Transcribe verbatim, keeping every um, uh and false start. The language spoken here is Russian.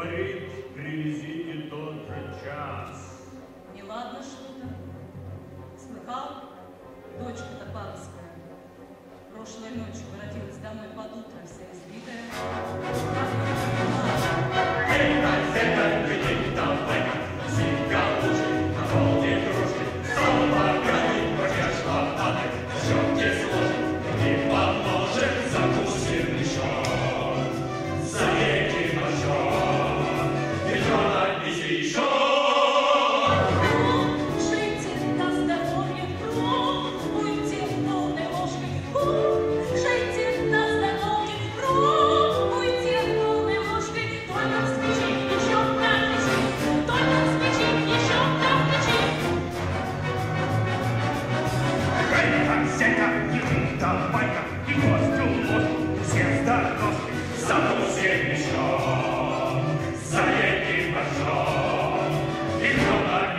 говорит, привезите тот же час. Неладно что-то. Смыкал, дочка Топанская. Прошлой ночью воротилась домой под утро, вся избитая. Заедь и пошел, и кто-то